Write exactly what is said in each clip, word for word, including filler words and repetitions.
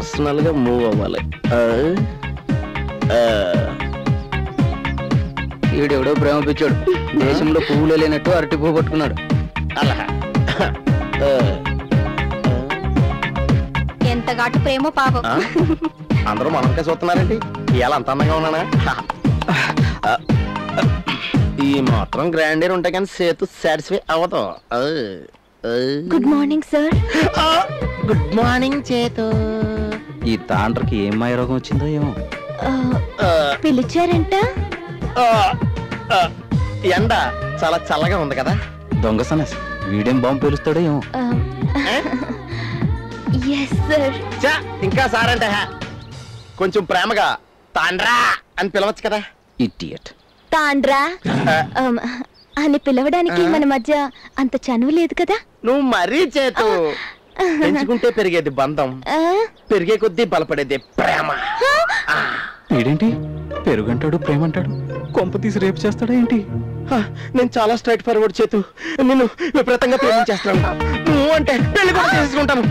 Personal గా move అవ్వాలి. ఈడెవడో ప్రేమ పిచ్చాడు, దేశంలో పువ్వులే లేనట్టు అరటి పువ్వు పట్టుకున్నాడు. అలా ఎంత ఘాటు ప్రేమ పాపం. అందరూ మనకే చూస్తున్నారండి, ఇవాళ అంత అందంగా ఉన్నానా? ఈ మాత్రం గ్రాండీర్ ఉంటాయి కానీ సేతు సాటిస్ఫై అవ్వదు. Good morning sir. Good morning చేతు. ఈ తాండ్రకి ఏం మాయ రోగం వచ్చిందో ఏమో. పిలిచారంట. ఎండ చాలా చల్లగా ఉంది కదా. దొంగ సనస్ వీడేం బాంబు పేలుస్తాడో ఏమో. ఇంకా సారంట కొంచెం ప్రేమగా తాండ్రా అని పిలవచ్చు కదా. ఇడియట్. తాండ్రా అని పిలవడానికి మన మధ్య అంత చనువు లేదు కదా. నువ్వు మరీ చేతు, పెంచుకుంటే పెరిగేది బంధం, పెరిగే కొద్దీ బలపడేది ప్రేమ. ఏంటి పెరుగంటాడు ప్రేమ అంటాడు, కొంప తీసి రేపు చేస్తాడా ఏంటి? నేను చాలా స్ట్రైట్ ఫార్వర్డ్ చేతు, నిన్ను విపరీతంగా ప్రేమించేస్తాను. నువ్వు అంటే పెళ్లి కూడా చేసుకుంటాను.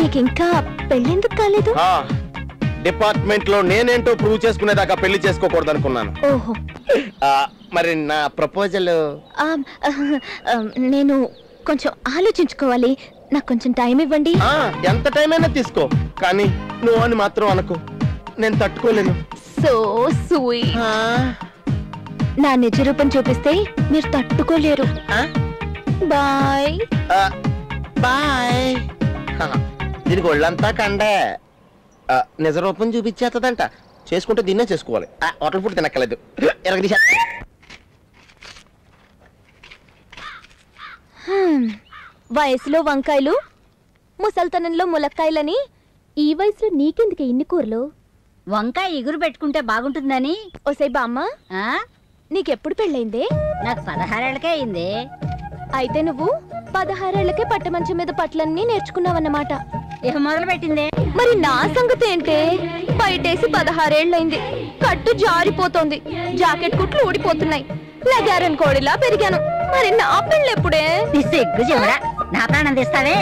నీకింకా పెళ్ళెందుకు కాలేదు? డిపార్ట్మెంట్ లో నేనేంటో ప్రూవ్ చేసుకునేదాకా పెళ్లి చేసుకోకూడదు అనుకున్నాను. మరి నా ప్రపోజల్? నేను కొంచెం ఆలోచించుకోవాలి, నాకు కొంచెం టైం ఇవ్వండి. ఎంత టైం అయినా తీసుకో, కానీ నువ్వు అని మాత్రం అనకు, నేను తట్టుకోలేను. So sweet. నా నిజ రూపం చూపిస్తే మీరు తట్టుకోలేరు. Bye bye. దీనికి ఒళ్ళంతా కండే. నిజ రూపం చూపించేస్తుందంట, చేసుకుంటే దీన్నే చేసుకోవాలి. హోటల్ ఫుడ్ తినక్కలేదు. వయసులో వంకాయలు, ముసల్తనంలో ములక్కాయలని, ఈ వయసులో నీకెందుకు ఇన్ని కూరలు? వంకాయ ఇగురు పెట్టుకుంటే బాగుంటుందని. ఓసే బామ్మ, నీకెప్పుడు పెళ్ళైందే? నాకు పదహారేళ్ళకే అయింది. అయితే నువ్వు పదహారేళ్లకే పట్ట మంచం మీద పట్లన్నీ నేర్చుకున్నావన్నమాట. ఏ మొదలు పెట్టిందే? మరి నా సంగతి ఏంటే? బయటేసి పదహారేళ్లైంది, కట్టు జారిపోతోంది, జాకెట్ కుట్లు ఊడిపోతున్నాయి, లగారన్ కోడిలా పెరిగాను. మరి నా పెళ్ళి ఎప్పుడే? నా ప్రాణం తీస్తావే.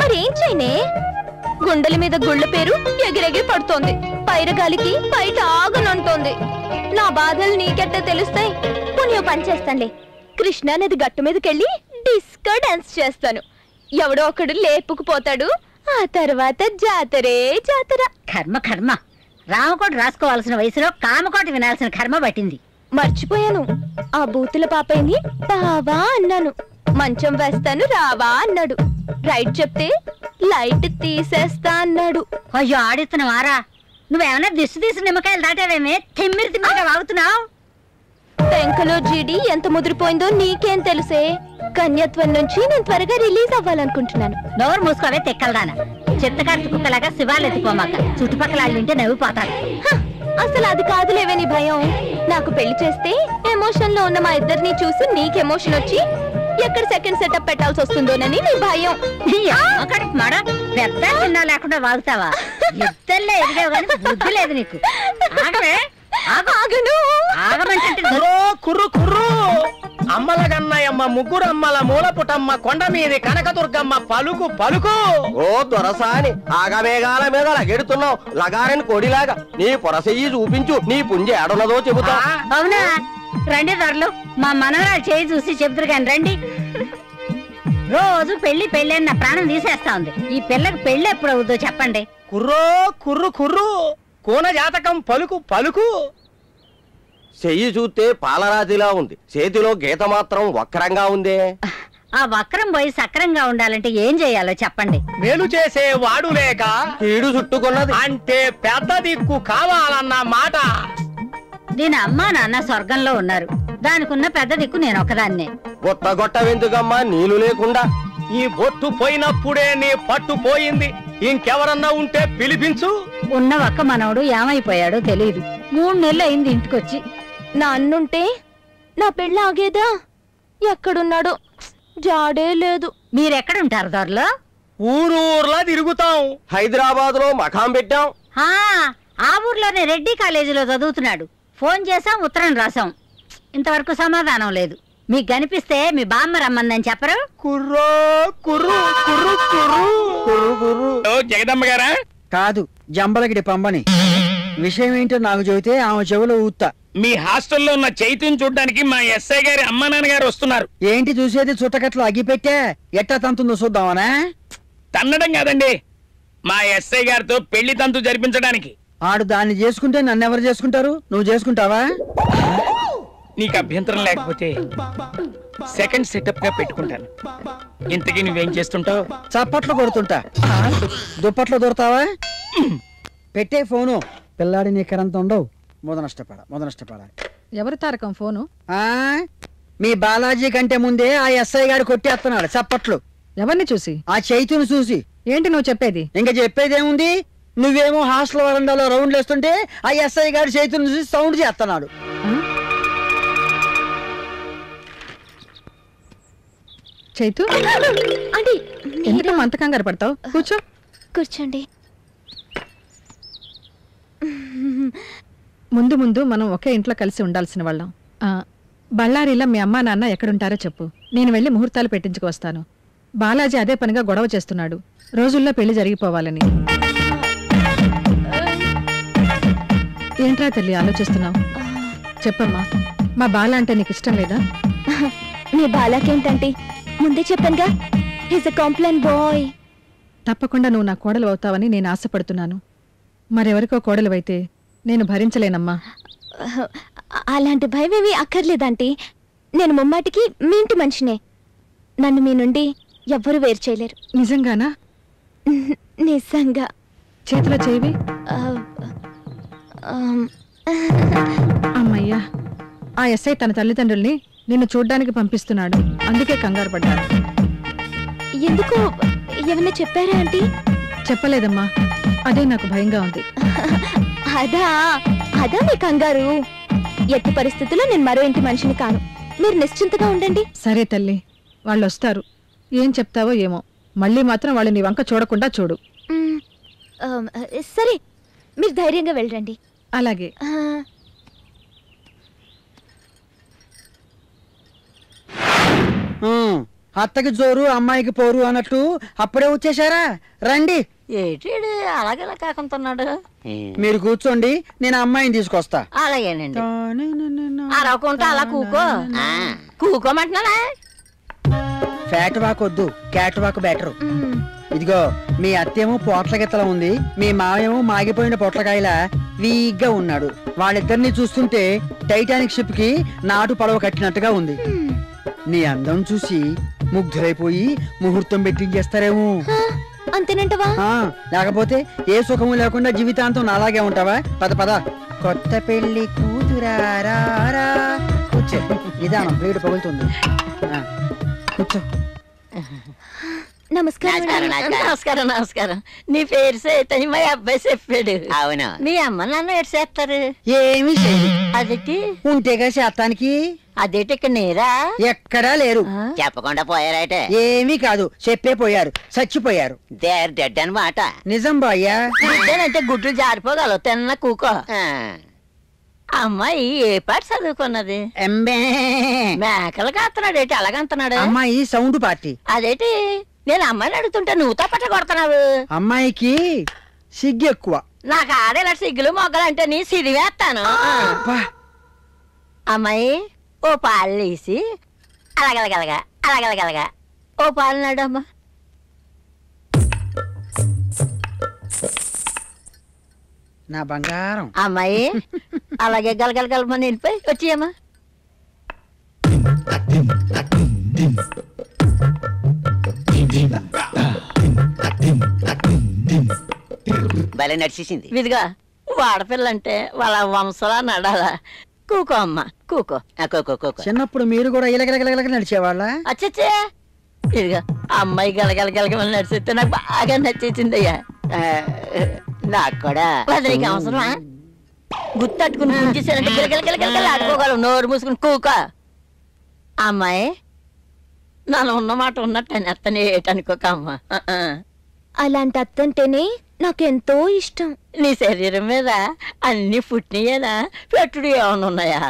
మరేం చేయనే? గుండెల మీద గుళ్ళ పేరు ఎగిరెగిరి పడుతోంది, పైరగాలికి బయట ఆగనంటోంది. నా బాధలు నీకెట్టే తెలుస్తాయి? పుణ్యం పనిచేస్తానులే, కృష్ణానది గట్టు మీదకెళ్ళి డిస్కో డాన్స్ చేస్తాను. ఎవడో ఒకడు లేపుకుపోతాడు, ఆ తర్వాత జాతరే జాతర. కర్మ కర్మ, రామకోట రాసుకోవాల్సిన వయసులో కామకోట వినాల్సిన కర్మ పట్టింది. మర్చిపోయాను, ఆ బూతుల పాపైని బావా అన్నాను, మంచం వేస్తాను రావా అన్నాడు, రైట్ చెప్తే లైట్ తీసేస్తా అన్నాడు. అయ్యో ఆడిస్తున్నావారా? నువ్వేమన్నా దిష్టి తీసి నిమ్మకాయలు దాటావేమే? తిమ్మిరి తిమ్మిరిగా వాగుతున్నావు. పెంకలో జీడి ఎంత ముదిరిపోయిందో నీకేం తెలుసే? కన్యత్వం నుంచి నేను త్వరగా రిలీజ్ అవ్వాలనుకుంటున్నాను. నోరు మూసుకోవే తెక్కలదానా, చెత్తకార్తె కుక్కలాగా శివాలు ఎత్తుకోమాక, చుట్టుపక్కల అల్లుంటే నవ్విపోతారు. అసలు అది కాదులేవే నీ భయం. నాకు పెళ్లి చేస్తే ఎమోషన్ లో ఉన్న మా ఇద్దరిని చూసి నీకు ఎమోషన్ వచ్చి ఎక్కడ సెకండ్ సెటప్ పెట్టాల్సి వస్తుందోనని నీ భయం. పెద్ద చిన్న లేకుండా వాగుతావా? ఇద్దరులే ఎదిగావు కానీ బుద్ధి లేదు నీకు. అమ్మలగన్నయమ్మ, ముగ్గురు అమ్మల మూలపుటమ్మ, కొండ మీది కనకదుర్గమ్మ, పలుకు పలుకు ఓ దొరసాని. ఆగమేఘాల మీద లగెడుతున్నావు లగారని కోడిలాగా. నీ పొరసెయ్యి చూపించు, నీ పుంజ ఏడున్నదో చెబుతా. అవునా? రండి దొరలు, మా మనవరాలు చేయి చూసి చెబుతారు కాని రండి. రోజు పెళ్లి పెళ్లి అని నా ప్రాణం తీసేస్తా ఉంది, ఈ పిల్లకు పెళ్లి ఎప్పుడు అవుద్దో చెప్పండి. కుర్రో కుర్రు కుర్రు కోన జాతకం పలుకు పలుకు. చెయ్యి చూస్తే పాలరాతిలా ఉంది, చేతిలో గీత మాత్రం వక్రంగా ఉందే. ఆ వక్రం పోయి సక్రంగా ఉండాలంటే ఏం చేయాలో చెప్పండి. మేలు చేసే వాడు లేక కీడు చుట్టుకున్నది అంటే పెద్ద దిక్కు కావాలన్న మాట. దీని అమ్మా నాన్న స్వర్గంలో ఉన్నారు, దానికున్న పెద్ద దిక్కు నేను ఒకదాన్నే. గొట్ట గొట్ట వెందుకమ్మా నీళ్లు లేకుండా. ఈ బొట్టు పోయినప్పుడే నీ పట్టు పోయింది, ఇంకెవరన్నా ఉంటే పిలిపించు. ఉన్న ఒక్క మనవడు ఏమైపోయాడో తెలియదు, మూడు నెలలు అయింది ఇంటికొచ్చి. నా అన్నుంటే నా పెళ్ళి ఆగేదా? ఎక్కడున్నాడో జాడే లేదు. మీరెక్కడుంటారు దొరలో? ఊరూర్లా తిరుగుతాం, హైదరాబాద్ లో మకాం పెట్టాం. ఆ ఊర్లోనే రెడ్డి కాలేజీలో చదువుతున్నాడు. ఫోన్ చేసాం, ఉత్తరం రాసాం, ఇంతవరకు సమాధానం లేదు. మీకు కనిపిస్తే మీ బామ్మ రమ్మందని చెప్పరు? కుర్రో కుర్రు కుర్రు जगदम्ब गारा कादु जंबलगिडी पंबनी विषय ఏంటో నాకు చెబితే ఆమె చెవులో ఊత్తా మీ హాస్టల్లో ఉన్న చైతన్య చూడడానికి మా ఎస్ఐ గారి అమ్మ నాన్న గారు వస్తున్నారు ఏంటి చూసేది చుట్టకట్ల అగిపెట్టే ఎట్టా తంతుందో చూద్దామనా తన్నడం కాదండి మా ఎస్ఐ గారితో పెళ్లి తంతు జరిపించడానికి ఆడు దాన్ని చేసుకుంటే నన్ను ఎవరు చేసుకుంటారు నువ్వు చేసుకుంటావా నీకు అభ్యంతరం లేకపోతే సెకండ్ సెటప్ గా పెట్టుకుంటాను ఇంతకీ నువ్వేం చేస్తుంటావ్ చప్పట్లు కొడుతుంటా దుప్పట్లు దొర్తావా పెట్టే ఫోను పిల్లాడి నీకెంత ఉండవు మొద నష్టపడ మొద నష్టపడాలి ఎవరు తారకం ఫోను మీ బాలాజీ కంటే ముందే ఆ ఎస్ఐ గారు కొట్టేస్తున్నాడు చప్పట్లు ఎవరిని చూసి ఆ చైతుని చూసి ఏంటి నువ్వు చెప్పేది ఇంకా చెప్పేదేముంది నువ్వేమో హాస్టల్ వరండాలో రౌండ్లు వేస్తుంటే ఆ ఎస్ఐ గారు చైతుని చూసి సౌండ్ చేస్తున్నాడు చైతు అంటే ఎందుకు అంత కంగారు పడతావు కూర్చో కూర్చోండి ముందు ముందు మనం ఒకే ఇంట్లో కలిసి ఉండాల్సిన వాళ్ళం బళ్ళారిలో మీ అమ్మా నాన్న ఎక్కడుంటారో చెప్పు నేను వెళ్ళి ముహూర్తాలు పెట్టించుకొస్తాను బాలాజీ అదే పనిగా గొడవ చేస్తున్నాడు రోజుల్లో పెళ్లి జరిగిపోవాలని ఏంట్రా తల్లి ఆలోచిస్తున్నావు చెప్పమ్మా మా బాల అంటే నీకు ఇష్టం లేదా మీ బాలకేంటంటే ముందే చెప్పానుగా ఈజ్ ఎ కాంప్లైంట్ బాయ్ తప్పకుండా నువ్వు నా కోడలు అవుతావని నేను ఆశపడుతున్నాను మరెవరికో కోడలు అయితే నేను భరించలేనమ్మా అలాంటి భయమేమీ అక్కర్లేదంటీ నేను ముమ్మాటికి మీ ఇంటి మనిషినే నన్ను మీ నుండి ఎవ్వరూ వేరు చేయలేరు నిజంగానా నిజంగా చేతిలో చేయి అమ్మయ్యా ఆ ఎస్ఐ తన తల్లిదండ్రుల్ని నిన్ను చూడ్డానికి పంపిస్తున్నాడు అందుకే కంగారు పడ్డాను ఎందుకు ఏమన్నా చెప్పారా ఆంటీ చెప్పలేదమ్మా అదే నాకు భయంగా ఉంది అదా అదా మీ కంగారు ఎట్టి పరిస్థితుల్లో నేను మరో ఇంటి మనిషిని కాను మీరు నిశ్చింతగా ఉండండి సరే తల్లి వాళ్ళు వస్తారు ఏం చెప్తావో ఏమో మళ్ళీ మాత్రం వాళ్ళు నీ వంక చూడకుండా చూడు సరే మీరు ధైర్యంగా వెళ్ళండి అలాగే అత్తకి జోరు అమ్మాయికి పోరు అన్నట్టు అప్పుడే వచ్చేసారా రండి ఏటిడు అలాగే కాకుంటున్నాడు మీరు కూర్చోండి నేను అమ్మాయిని తీసుకొస్తా అలాగేనండి అరవకుంటా అలా కూకో కూకోమంటున్నానా ఫ్యాట్ వాక్ వద్దు క్యాట్ వాక్ బెటర్ ఇదిగో మీ అత్తేమో పొట్ల గిత్తలా ఉంది మీ మావేమో మాగిపోయిన పొట్లకాయలా వీక్ గా ఉన్నాడు వాళ్ళిద్దరిని చూస్తుంటే టైటానిక్ షిప్ కి నాటు పడవ కట్టినట్టుగా ఉంది నీ అందం చూసి ముగ్ధురైపోయి ముహూర్తం పెట్టించేస్తారేమో అంతేనంటవా లేకపోతే ఏ సుఖము లేకుండా జీవితాంతం అలాగే ఉంటావా పద పద కొత్త పెళ్లి కూతురారా కూర్చో నిదానం బ్లేడ్ పగులుతుంది కూర్చో నమస్కారం నమస్కారం నమస్కారం నీ పేరు సైతం మా అబ్బాయి చెప్పాడు అవునా మీ అమ్మ నాన్న ఎటు చేస్తారు ఏమి అదేటి ఉంటేగా శాతానికి అదేటి ఇక్కడ నేరా ఎక్కడా లేరు చెప్పకుండా పోయారట ఏమీ కాదు చెప్పే పోయారు చచ్చిపోయారు దేర్ డెడ్ అన్నమాట నిజం బాయ్యా అంటే గుడ్లు జారిపోగలవు తిన్న కూకో అమ్మాయి ఏ పాట చదువుకున్నది మేకలు కాస్తున్నాడు ఏంటి అలాగంటున్నాడు అమ్మాయి సౌండ్ పార్టీ అదేటి నేను అమ్మాయిని అడుగుతుంటే నువ్వు తప్పట కొడుతున్నావు అమ్మాయికి సిగ్గు ఎక్కువ నాకు ఆడేలా సిగ్గులు మొగ్గలు అంటే నీ సిరివేస్తాను అమ్మాయి ఓ పాలు వేసి అలాగలగలగా అలాగలగలగా ఓ పాలు నాడు అమ్మ నా బంగారం అమ్మాయి అలాగే గలగలగలమని వెళ్ళిపోయి వచ్చేయమ్మా భలే నడిచేసింది ఇదిగా వాడపిల్లంటే వాళ్ళ వంశలా నడాలా కూకో అమ్మ కూకో కూకో చిన్నప్పుడు మీరు కూడా ఇలాగలగలగలగ నడిచేవాళ్ళ అచ్చచ్చే ఇదిగా అమ్మాయి గలగలగలగమని నడిచితే నాకు బాగా నచ్చేసింది అయ్యా నాకు కూడా వదిలేక అవసరమా గుర్తట్టుకుని గుంచేసానంటే గిలగలగలగలగల ఆడుకోగలవు నోరు మూసుకుని కూకో అమ్మాయి నన్ను ఉన్నమాట ఉన్నట్టు అని అత్తనే ఏటనుకోక అమ్మ అలాంటి అత్తంటేనే నాకెంతో ఇష్టం నీ శరీరం మీద అన్ని పుట్టినయేనా పెట్టుడు ఏమన్నా ఉన్నాయా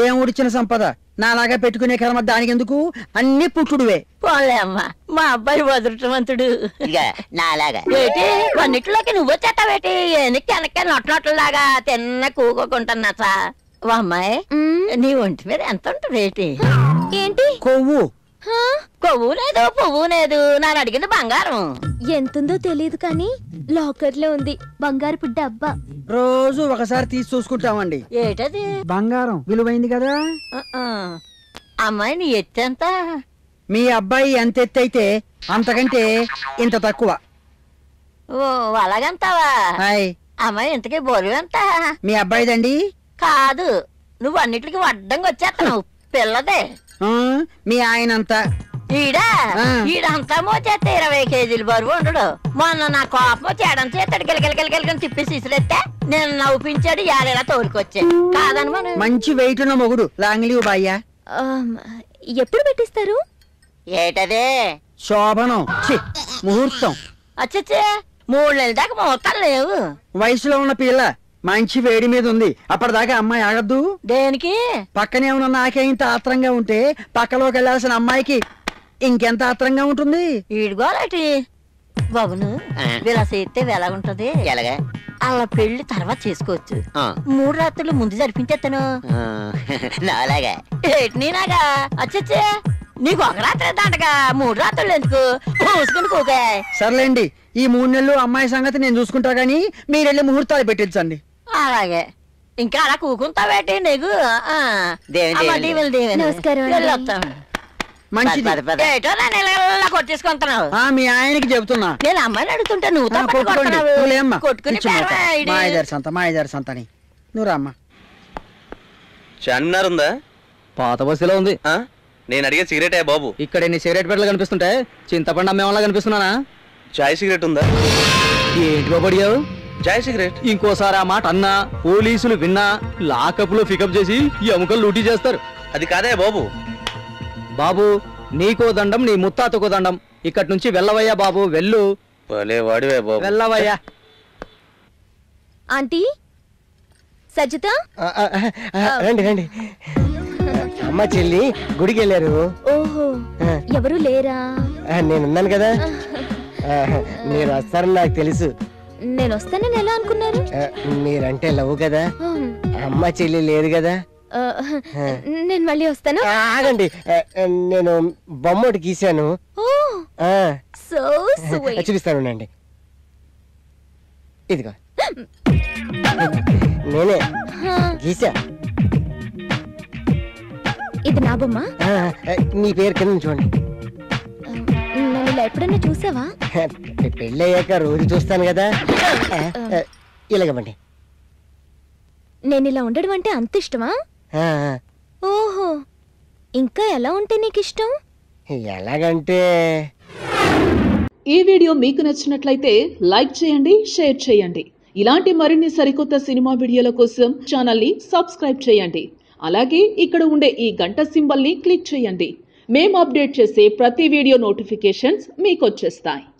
దేవుడిచ్చిన సంపద నాలాగా పెట్టుకునే కర్మ దానికెందుకు అన్ని పుట్టుడువే పోలే అమ్మా మా అబ్బాయి వదృష్టవంతుడు ఇక నాలాగా ఏటి కొన్నిట్లోకి నువ్వు వచ్చేస్తావేటి ఎనక్కి వెనక్కి నొట్టనొట్టలాగా తిన్న కూకోకుంటున్నా సా వామ్మాయి నీ ఒంటి మీద ఎంత ఉంటుంది ఏటి ఏంటి కొవ్వు కొవ్వు లేదు పువ్వు లేదు నేను అడిగింది బంగారం ఎంతుందో తెలియదు కానీ లాకర్ లో ఉంది బంగారపు డబ్బా రోజు ఒకసారి తీసి చూసుకుంటామండి ఏటది బంగారం విలువైంది కదా అమ్మాయి నీ ఎత్తంత మీ అబ్బాయి ఎంత ఎత్తు అయితే అంతకంటే ఇంత తక్కువ ఓ అలాగంతావా అమ్మాయి ఇంతకీ బోరువు ఎంత మీ అబ్బాయిదండి కాదు నువ్వు అన్నిటికి అడ్డంగా వచ్చేస్తున్నావు పిల్లదే మీ ఆయనంతా ఈడంతా మోచేస్తే ఇరవై కేజీలు బరువు ఉండడు మొన్న నా కోపం వచ్చేయడం చేస్తాడు గిలగిలగిలగిలని తిప్పేసి ఇసిరేస్తే నేను నవ్వుపించాడు యాలేలా తోలుకొచ్చాడు కాదనమా మంచి వెయిట్ ఉన్న మొగుడు లాంగ్లీవ్ బాయ్యా ఎప్పుడు పెట్టిస్తారు ఏటదే శోభనం ముహూర్తం అచ్చచ్చే మూడు నెలల దాకా ముహూర్తాలు లేవు వయసులో ఉన్న పిల్ల మంచి వేడి మీద ఉంది అప్పటిదాకా అమ్మాయి ఆగద్దు దేనికి పక్కనే ఉన్న నాకే ఇంత ఆత్రంగా ఉంటే పక్కలోకి వెళ్లాల్సిన అమ్మాయికి ఇంకెంత ఆత్రంగా ఉంటుంది ఈడుగోలేటి బాబును ఇలా చేస్తే ఎలాగుంటది ఎలాగా అలా పెళ్లి తర్వాత చేసుకోవచ్చు మూడు రాత్రులు ముందు జరిపించేస్తాను నాలాగా నేనాగా అచ్చచ్చే నీకు ఒక రాత్రి దాంటగా మూడు రాత్రులు ఎందుకు చూసుకుని కూకే సర్లేండి ఈ మూడు నెలలు అమ్మాయి సంగతి నేను చూసుకుంటా గానీ మీరెళ్ళి ముహూర్తాలు పెట్టించండి అలాగే ఇంకా అలా కూకుంటావేటి నీకు కొట్టేసుకుంటున్నావు మీ ఆయనకి చెబుతున్నా నేను అమ్మాయిని అడుగుతుంటే నువ్వు కొట్టుకుని సంతని నువ్వు రామ్మా చార్మినార్ ఉందా పాత బస్సులో ఉంది నేను అడిగే సిగరెట్ అయ్యా బాబు ఇక్కడ ఎన్ని సిగరెట్ పెట్టలు కనిపిస్తుంటాయి చింతపండు అమ్మేవాళ్ళ కనిపిస్తున్నానా చాయ్ సిగరెట్ ఉందా ఏంటి బాబు అడిగావు చాయ్ సిగరెట్ ఇంకోసారి ఆ మాట అన్నా పోలీసులు విన్నా లాకప్ లో పికప్ చేసి ఎముకలు లూటీ చేస్తారు అది కాదే బాబు బాబు నీకో దండం నీ ముత్తాతకో దండం ఇక్కడి నుంచి వెళ్ళవయ్యా బాబు వెళ్ళు వాడివే బాబు వెళ్ళవయ్యా ఆంటీ సజిత రండి రండి అమ్మ చెల్లి గుడికి వెళ్ళారు ఓహో ఎవరు లేరా నేనున్నాను కదా మీరు వస్తారని నాకు తెలుసు నేను వస్తానని ఎలా అనుకున్నారు మీరంటే లవ్ కదా అమ్మ చెల్లి లేదు కదా నేను మళ్ళీ వస్తాను ఆగండి నేను బొమ్మ ఒకటి గీశాను చూపిస్తానండి ఇదిగో నేనే గీశా ఇది నా బొమ్మ నీ పేరు కింద చూడండి నన్ను ఇలా ఎప్పుడన్నా చూసావా పెళ్ళి అయ్యాక రోజు చూస్తాను కదా ఇలాగండి నేను ఇలా ఉండడం అంటే అంత ఇష్టమా ఓహో ఇంకా ఎలా ఉంటే నీకు ఇష్టం ఎలాగంటే ఈ వీడియో మీకు నచ్చినట్లయితే లైక్ చేయండి షేర్ చేయండి ఇలాంటి మరిన్ని సరికొత్త సినిమా వీడియోల కోసం ఛానల్ని సబ్స్క్రైబ్ చేయండి అలాగే ఇక్కడ ఉండే ఈ గంట సింబల్ని క్లిక్ చేయండి మేము అప్డేట్ చేసే ప్రతి వీడియో నోటిఫికేషన్స్ మీకు వచ్చేస్తాయి.